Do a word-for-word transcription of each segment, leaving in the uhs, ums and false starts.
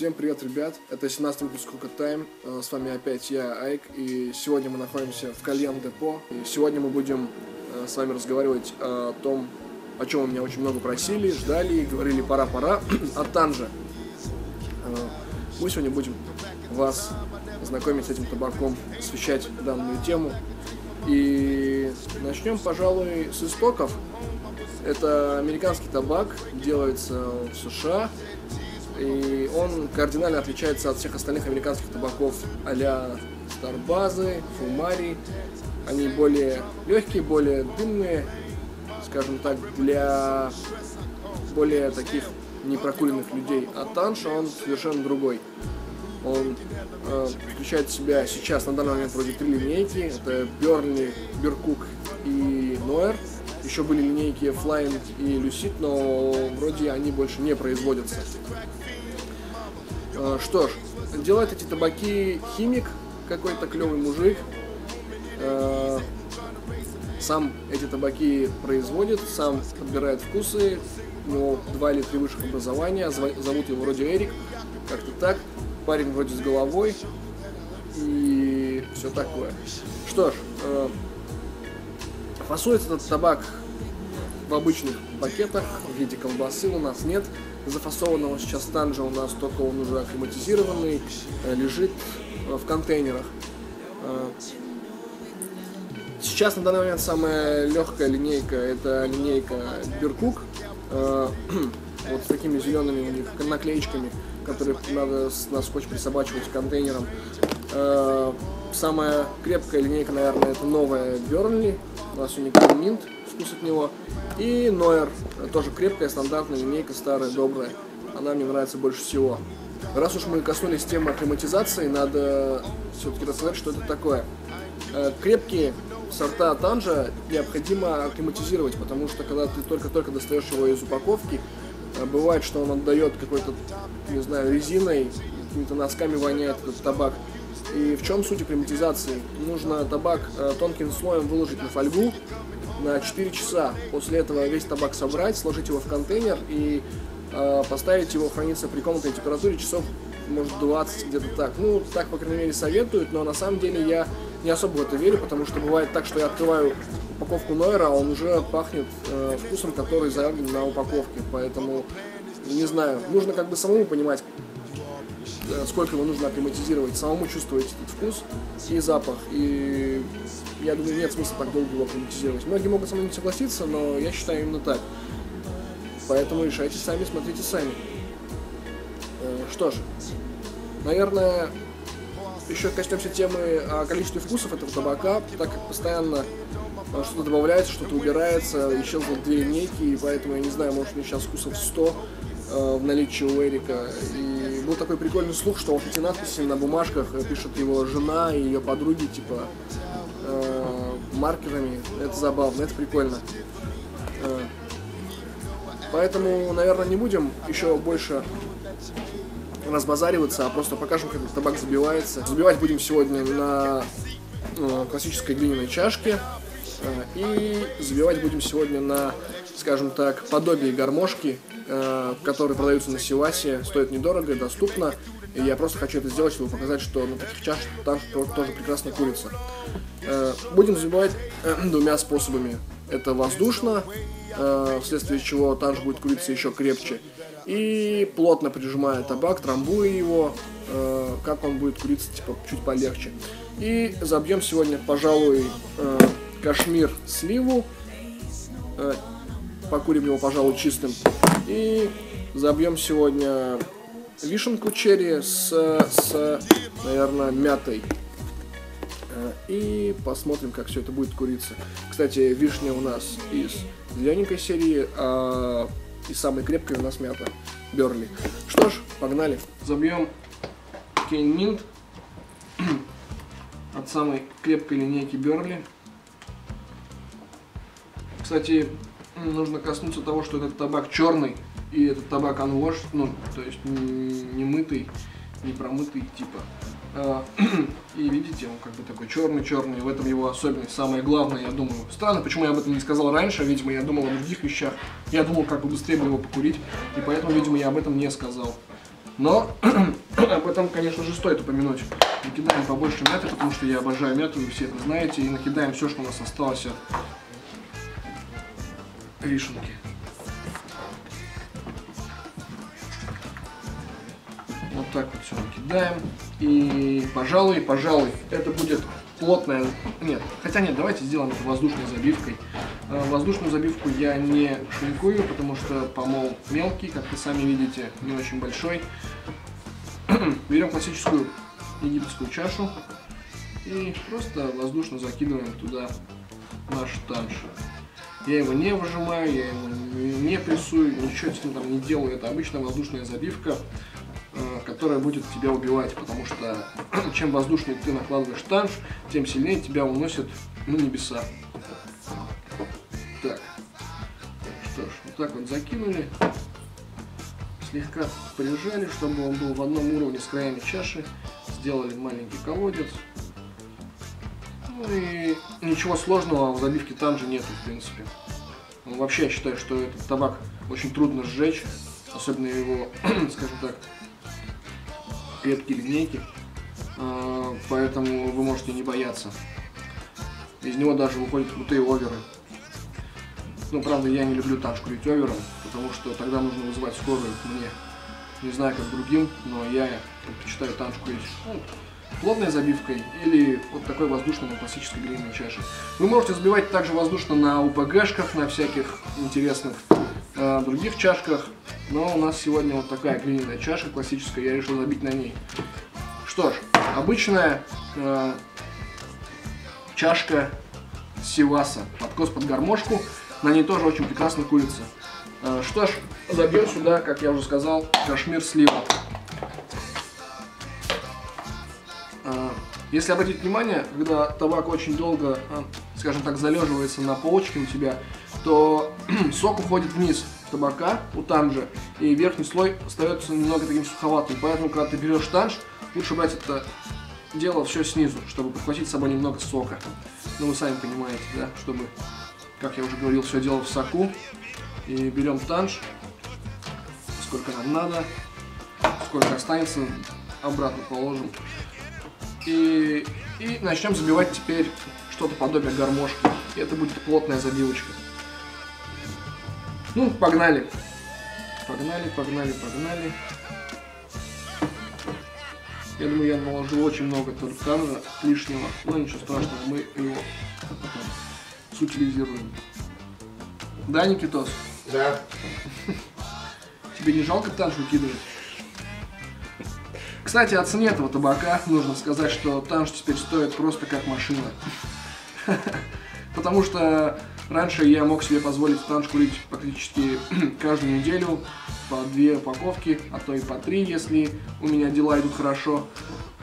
Всем привет, ребят! Это семнадцатый выпуск Hookah Time. С вами опять я, Айк, и сегодня мы находимся в Кальян Депо. И сегодня мы будем с вами разговаривать о том, о чем у меня очень много просили, ждали, говорили пора-пора, от Танжа. Мы сегодня будем вас знакомить с этим табаком, освещать данную тему. И начнем, пожалуй, с истоков. Это американский табак, делается в США. И он кардинально отличается от всех остальных американских табаков а-ля Starbazze, Fumari. Они более легкие, более дымные, скажем так, для более таких непрокуренных людей. А Танша, он совершенно другой. Он э, включает в себя сейчас на данный момент вроде три линейки. Это Бёрли, Беркук и Ноэр. Еще были линейки Флайнд и Люсид, но вроде они больше не производятся. Что ж, делает эти табаки химик, какой-то клевый мужик. Сам эти табаки производит, сам подбирает вкусы. У него два или три высших образования, зовут его вроде Эрик, как-то так. Парень вроде с головой и все такое. Что ж, фасуется этот табак в обычных пакетах, в виде колбасы у нас нет. Зафасованного сейчас Танжа у нас только он уже акклиматизированный, лежит в контейнерах. Сейчас на данный момент самая легкая линейка, это линейка Беркук. Вот с такими зелеными у них наклеечками, которые надо на скотч присобачивать к контейнерам. Самая крепкая линейка, наверное, это новая Бёрли. У нас уникальный минт, вкус от него. И Ноэр, тоже крепкая, стандартная линейка, старая, добрая. Она мне нравится больше всего. Раз уж мы коснулись темы акклиматизации, надо все-таки рассказать, что это такое. Крепкие сорта Танжа необходимо акклиматизировать, потому что когда ты только-только достаешь его из упаковки, бывает, что он отдает какой-то, не знаю, резиной, какими-то носками воняет этот табак. И в чем суть акклиматизации? Нужно табак э, тонким слоем выложить на фольгу на четыре часа. После этого весь табак собрать, сложить его в контейнер и э, поставить его храниться при комнатной температуре часов, может, двадцать, где-то так. Ну, так, по крайней мере, советуют, но на самом деле я не особо в это верю, потому что бывает так, что я открываю упаковку Ноэра, а он уже пахнет э, вкусом, который заявлен на упаковке. Поэтому, не знаю, нужно как бы самому понимать, сколько его нужно акклиматизировать, самому чувствовать этот вкус и запах. И я думаю, нет смысла так долго его акклиматизировать. Многие могут со мной не согласиться, но я считаю именно так. Поэтому решайте сами, смотрите сами. Что ж, наверное, еще коснемся темы о количестве вкусов этого табака, так как постоянно что-то добавляется, что-то убирается, исчезло две линейки, и поэтому, я не знаю, может, у меня сейчас вкусов сто в наличии у Эрика. И был такой прикольный слух, что вот эти надписи на бумажках пишет его жена и ее подруги, типа, э, маркерами. Это забавно, это прикольно. Э, поэтому, наверное, не будем еще больше разбазариваться, а просто покажем, как этот табак забивается. Забивать будем сегодня на э, классической глиняной чашке. Э, и забивать будем сегодня на, скажем так, подобие гармошки, которые продаются на Севасе, стоят недорого, доступно. И я просто хочу это сделать, чтобы показать, что на таких чашах там тоже прекрасно курится. Будем забивать двумя способами. Это воздушно, вследствие чего Танж будет куриться еще крепче. И плотно прижимая табак, трамбуя его, как он будет куриться типа чуть полегче. И забьем сегодня, пожалуй, кашмир сливу. Покурим его, пожалуй, чистым. И забьем сегодня вишенку черри с, с, наверное, мятой. И посмотрим, как все это будет куриться. Кстати, вишня у нас из зелененькой серии, а из самой крепкой у нас мята Бёрли. Что ж, погнали. Забьем Cane Mint от самой крепкой линейки Бёрли. Кстати, нужно коснуться того, что этот табак черный и этот табак unwashed, ну, то есть не, не мытый, не промытый типа. И видите, он как бы такой черный-черный, в этом его особенность, самое главное, я думаю. Странно, почему я об этом не сказал раньше, видимо, я думал о других вещах. Я думал, как бы быстрее бы его покурить, и поэтому, видимо, я об этом не сказал. Но об этом, конечно же, стоит упомянуть. Накидаем побольше мяты, потому что я обожаю мяту, вы все это знаете. И накидаем все, что у нас осталось от вишенки. Вот так вот все накидаем. И, пожалуй, пожалуй, это будет плотная... Нет, хотя нет, давайте сделаем это воздушной забивкой. Воздушную забивку я не шинкую, потому что помол мелкий, как вы сами видите, не очень большой. Берем классическую египетскую чашу и просто воздушно закидываем туда наш танша. Я его не выжимаю, я его не прессую, ничего с ним там не делаю. Это обычная воздушная забивка, которая будет тебя убивать, потому что чем воздушнее ты накладываешь танш, тем сильнее тебя уносит на небеса. Так, что ж, вот так вот закинули, слегка прижали, чтобы он был в одном уровне с краями чаши, сделали маленький колодец. Ну и ничего сложного в забивке танжи нету, в принципе. Ну, вообще я считаю, что этот табак очень трудно сжечь, особенно его, скажем так, крепкие линейки, поэтому вы можете не бояться. Из него даже выходят крутые оверы. Ну, правда, я не люблю танш курить овером, потому что тогда нужно вызывать скорую мне. Не знаю, как другим, но я предпочитаю танш курить ну, плотной забивкой или вот такой воздушной на классической глиняной чаше. Вы можете забивать также воздушно на УПГшках, на всяких интересных э, других чашках, но у нас сегодня вот такая глиняная чаша классическая, я решил забить на ней. Что ж, обычная э, чашка Сиваса, подкос под гармошку. На ней тоже очень прекрасно курица. Что ж, забьем сюда, как я уже сказал, кашмир слива. Если обратить внимание, когда табак очень долго, скажем так, залеживается на полочке у тебя, то сок уходит вниз табака у танжи, и верхний слой остается немного таким суховатым. Поэтому, когда ты берешь танж, лучше брать это дело все снизу, чтобы подхватить с собой немного сока. Ну, вы сами понимаете, да, чтобы... Как я уже говорил, все дело в соку. И берем танш, сколько нам надо, сколько останется, обратно положим. И, и начнем забивать теперь что-то подобие гармошки. И это будет плотная забивочка. Ну, погнали. Погнали, погнали, погнали. Я думаю, я наложил очень много танжа лишнего, но ничего страшного, мы его... утилизируем. Да, Никитос? Да. Тебе не жалко танш выкидывать? Кстати, о цене этого табака нужно сказать, что танш теперь стоит просто как машина. Потому что раньше я мог себе позволить танш курить практически каждую неделю, по две упаковки, а то и по три, если у меня дела идут хорошо.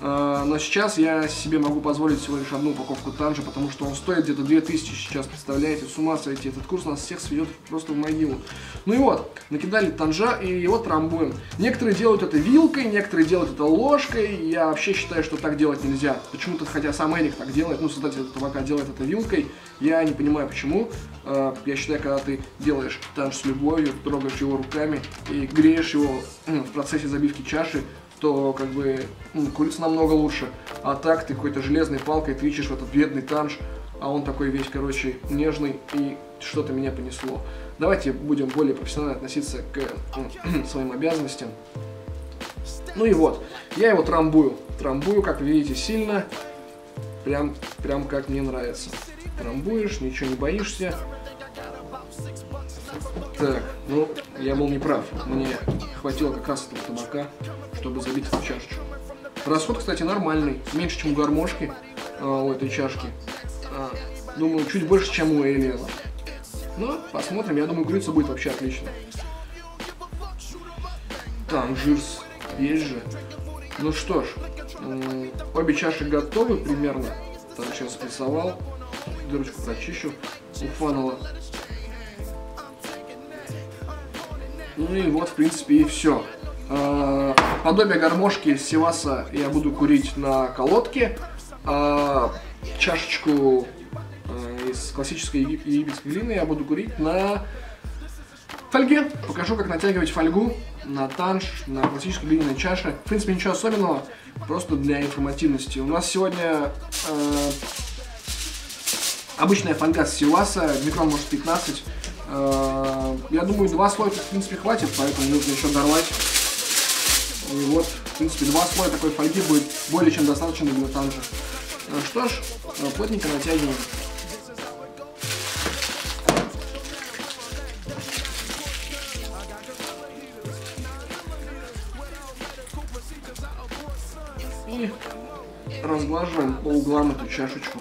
Но сейчас я себе могу позволить всего лишь одну упаковку танжа, потому что он стоит где-то две тысячи сейчас, представляете, с ума сойти. Этот курс нас всех сведет просто в могилу. Ну и вот, накидали танжа и его трамбуем. Некоторые делают это вилкой, некоторые делают это ложкой. Я вообще считаю, что так делать нельзя. Почему-то, хотя сам Эрик так делает, ну, создатель этого табака делает это вилкой. Я не понимаю, почему. Я считаю, когда ты делаешь танж с любовью, трогаешь его руками и греешь его в процессе забивки чаши, то как бы курица намного лучше. А так ты какой-то железной палкой тычешь в этот бедный танж, а он такой весь, короче, нежный, и что-то меня понесло. Давайте будем более профессионально относиться к э, своим обязанностям. Ну и вот, я его трамбую. Трамбую, как видите, сильно. Прям, прям как мне нравится. Трамбуешь, ничего не боишься. Так, ну, я был неправ. Мне хватило как раз этого табака, чтобы забить эту чашечку. Расход, кстати, нормальный. Меньше, чем у гармошки, э, у этой чашки. А, думаю, чуть больше, чем у Элиэла. Но посмотрим. Я думаю, курица будет вообще отлично. Танжирс есть же. Ну что ж, э, обе чаши готовы примерно. Там сейчас рисовал. Дырочку прочищу у фанала. Ну и вот, в принципе, и все. Подобие гармошки Сиваса я буду курить на колодке, а чашечку из классической египетской глины я буду курить на фольге. Покажу, как натягивать фольгу на танш, на классической глиняной чаше. В принципе, ничего особенного, просто для информативности. У нас сегодня э, обычная фольга с силаса, микрон может пятнадцать. Э, я думаю, два слоя в принципе хватит, поэтому нужно еще дорвать. И вот, в принципе, два слоя такой фольги будет более чем достаточно для танжа. Что ж, плотненько натягиваем. И разглаживаем по углам эту чашечку,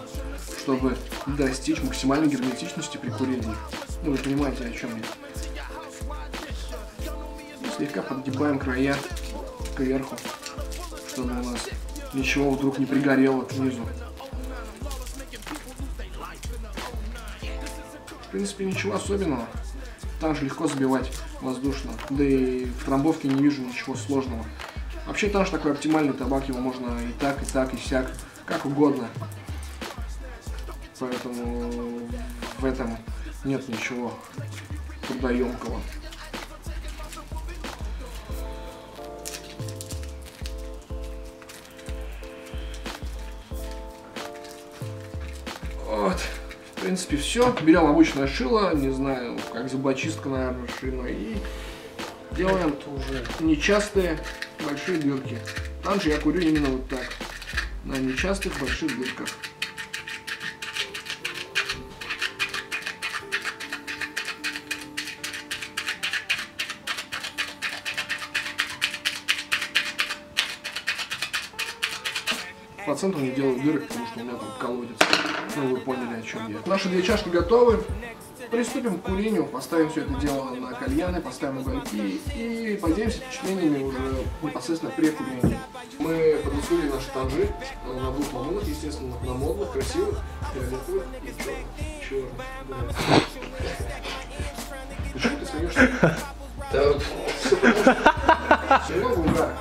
чтобы достичь максимальной герметичности при курении. Ну, вы понимаете, о чем я. И слегка подгибаем края кверху, чтобы у нас ничего вдруг не пригорело внизу. В принципе, ничего особенного. Танж легко забивать воздушно, да и в трамбовке не вижу ничего сложного. Вообще танж такой оптимальный табак, его можно и так, и так, и сяк, как угодно. Поэтому в этом нет ничего трудоемкого. Вот, в принципе, все. Берем обычное шило, не знаю, как зубочистка, наверное, шило, и делаем уже нечастые большие дырки. Танж я курю именно вот так, на нечастых больших дырках. По центру не делаю дырок, потому что у меня там колодец. Ну, вы поняли, о чем я. Наши две чашки готовы. Приступим к курению. Поставим все это дело на кальяны, поставим угольки и поделимся впечатлениями уже непосредственно при курении. Мы подготовили наши танжи на двух волнах, естественно, на модных, красивых, фиолетовых и черных. Почему ты смеешься? Да вот, все потому что...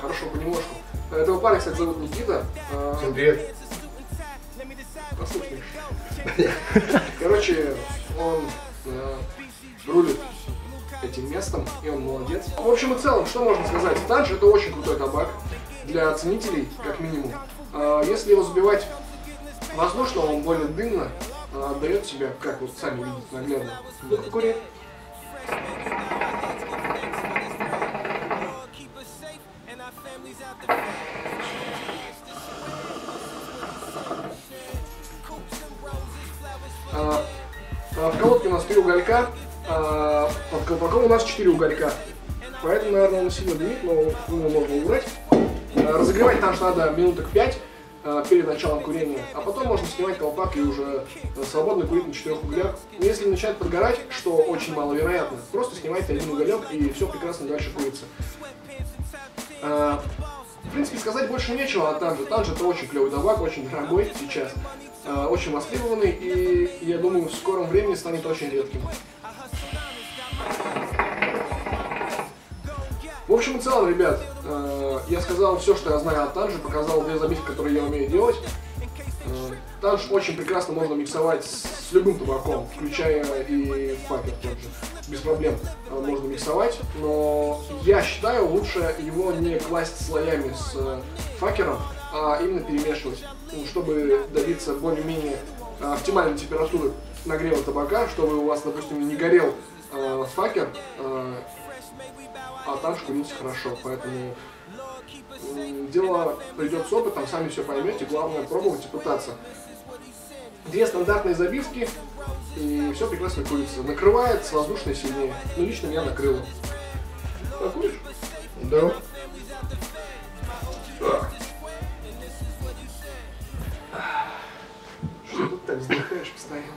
Хорошо, понемножку. Этого парня, кстати, зовут Никита. Всем привет. Послушай. Короче, он э, рулит этим местом, и он молодец. В общем и целом, что можно сказать? Танж — это очень крутой табак для ценителей, как минимум. Э, если его забивать воздушно, он более дымно э, отдает себя, как вы сами видите наглядно. Ну-ка, кури. А, а, в колодке у нас три уголька, а, под колпаком у нас четыре уголька. Поэтому, наверное, он сильно дымит, но его можно убрать. А, разогревать танж надо минуток пять а, перед началом курения, а потом можно снимать колпак и уже свободно курить на четырех углях. Если начинает подгорать, что очень маловероятно, просто снимайте один уголек и все прекрасно дальше курится. А, в принципе, сказать больше нечего о танже. Танж — это очень клевый табак, очень дорогой сейчас. Очень востребованный и, я думаю, в скором времени станет очень редким. В общем и целом, ребят, я сказал все, что я знаю о танже, показал две забивки, которые я умею делать. Танж очень прекрасно можно миксовать с любым табаком, включая и папер тоже. Без проблем можно миксовать, но я считаю, лучше его не класть слоями с факером, а именно перемешивать, чтобы добиться более-менее оптимальной температуры нагрева табака, чтобы у вас, допустим, не горел э, факер, э, а танж курился хорошо. Поэтому э, дело придет с опытом, сами все поймете, главное пробовать и пытаться. Две стандартные забивки, и все прекрасно курится. Накрывает с воздушной сильнее, но лично меня накрыло. А, куришь? Да. Тут так вздыхаешь постоянно.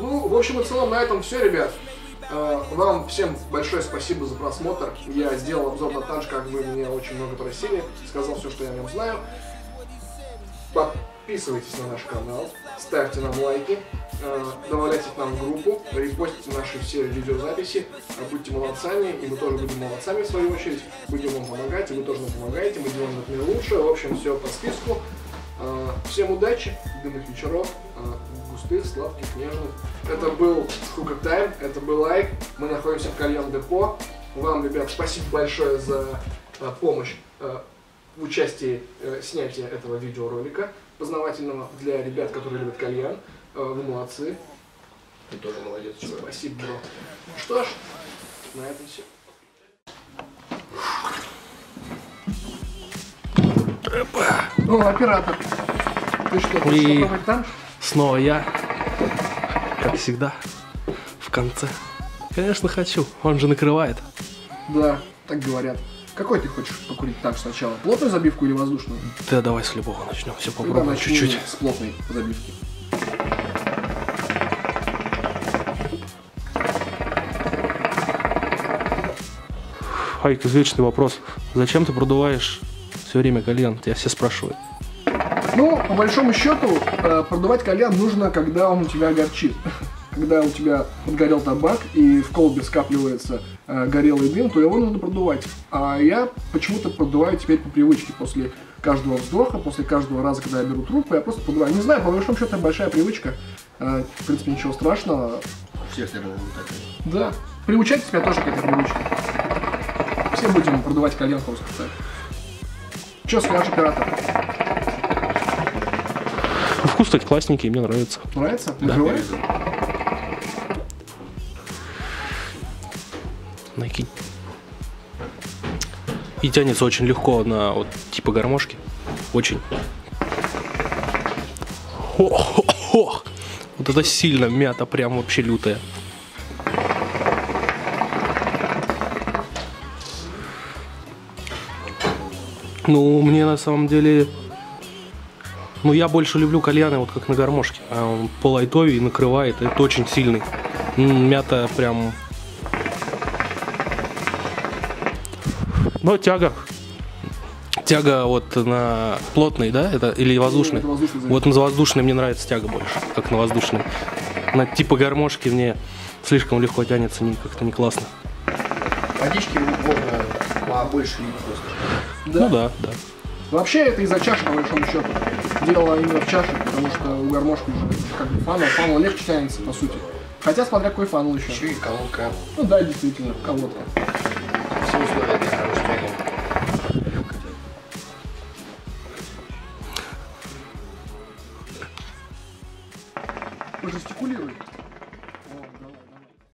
Ну, в общем и целом, на этом все, ребят. Вам всем большое спасибо за просмотр. Я сделал обзор на танж, как вы меня очень много просили. Сказал все, что я о нем знаю. Па. подписывайтесь на наш канал, ставьте нам лайки, добавляйте к нам в группу, репостите наши все видеозаписи, будьте молодцами, и мы тоже будем молодцами в свою очередь, будем вам помогать, и вы тоже нам помогаете, мы делаем этот мир лучше, в общем, все по списку. Всем удачи, дымных вечеров, густых, сладких, нежных. Это был Hookah Time, это был Эрик, мы находимся в Кальян Депо. Вам, ребят, спасибо большое за помощь в участии снятия этого видеоролика познавательного для ребят, которые любят кальян. Вы молодцы. Ты тоже молодец, чувак. Спасибо, бро. Что ж, на этом все. Опа. О, оператор. Ты что, хочешь попробовать танш? Снова я, как всегда, в конце. Конечно, хочу. Он же накрывает. Да, так говорят. Какой ты хочешь покурить танш сначала? Плотную забивку или воздушную? Да, давай с любого начнем. Все попробуем чуть-чуть. С плотной забивки. Айк, извечный вопрос. Зачем ты продуваешь все время кальян? Тебя все спрашивают. Ну, по большому счету, продувать кальян нужно, когда он у тебя горчит. Когда у тебя подгорел табак и в колбе скапливается э, горелый дым, то его нужно продувать. А я почему-то продуваю теперь по привычке. После каждого вздоха, после каждого раза, когда я беру трубку, я просто продуваю. Не знаю, по большому счету, это большая привычка. Э, в принципе, ничего страшного. Все следовало так. Да. Приучать себя тоже к этой привычке. Все будем продувать кальян в Hookah Time. Че скажешь, оператор? Вкус, кстати, классненький, мне нравится. Нравится? Да. Нравится? Накинь. И тянется очень легко на вот типа гармошки. Очень. Ох, ох, ох. Вот это сильно мята, прям вообще лютая. Ну, мне на самом деле... Ну, я больше люблю кальяны вот как на гармошке. Он по лайтове и накрывает. Это очень сильный. Мята прям... Но тяга, тяга вот на плотный, да, это или воздушный? Это воздушный, вот на воздушный мне нравится тяга больше, как на воздушный. На типа гармошки мне слишком легко тянется, как-то не классно. Водички можно побольше лить просто. Да? Ну да, да. Вообще это из-за чаши, по большому счету. Дело именно в чаше, потому что у гармошки уже как бы фанул, фанул легче тянется, по сути. Хотя смотря какой фанул еще. Еще и колодка. Ну да, действительно, колодка. Все условия для хорошего.